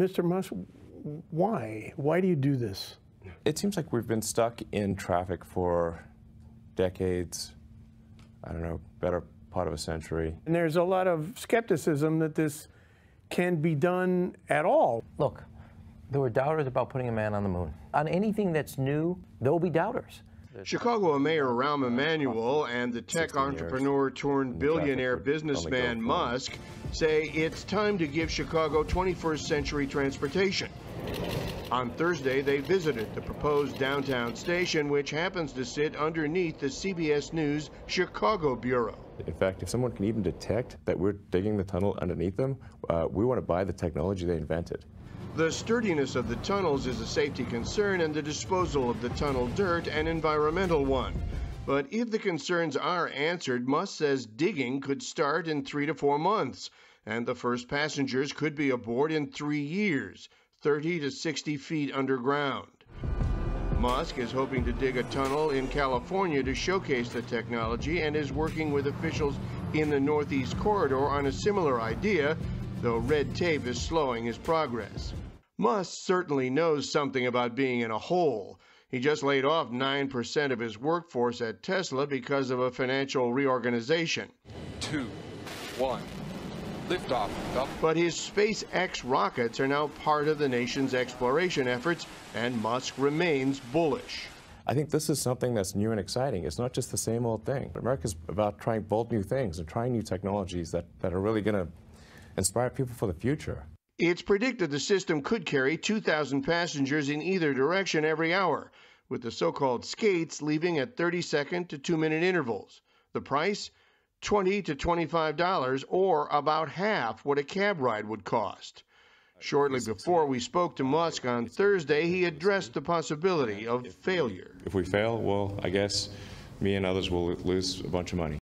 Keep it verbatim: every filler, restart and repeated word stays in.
Mister Musk, why? Why do you do this? It seems like we've been stuck in traffic for decades, I don't know, better part of a century. And there's a lot of skepticism that this can be done at all. Look, there were doubters about putting a man on the moon. On anything that's new, there will be doubters. Chicago Mayor Rahm Emanuel and the tech entrepreneur turned billionaire businessman Musk say it's time to give Chicago twenty-first century transportation. On Thursday, they visited the proposed downtown station, which happens to sit underneath the C B S News Chicago Bureau. In fact, if someone can even detect that we're digging the tunnel underneath them, uh, we want to buy the technology they invented. The sturdiness of the tunnels is a safety concern, and the disposal of the tunnel dirt an environmental one. But if the concerns are answered, Musk says digging could start in three to four months, and the first passengers could be aboard in three years, thirty to sixty feet underground. Musk is hoping to dig a tunnel in California to showcase the technology and is working with officials in the Northeast Corridor on a similar idea, though red tape is slowing his progress. Musk certainly knows something about being in a hole. He just laid off nine percent of his workforce at Tesla because of a financial reorganization. Two, one. Liftoff. But his SpaceX rockets are now part of the nation's exploration efforts, and Musk remains bullish. I think this is something that's new and exciting. It's not just the same old thing. America's about trying bold new things and trying new technologies that, that are really going to inspire people for the future. It's predicted the system could carry two thousand passengers in either direction every hour, with the so-called skates leaving at thirty-second to two-minute intervals. The price? twenty to twenty-five dollars, or about half what a cab ride would cost. Shortly before we spoke to Musk on Thursday, he addressed the possibility of failure. If we fail, well, I guess me and others will lose a bunch of money.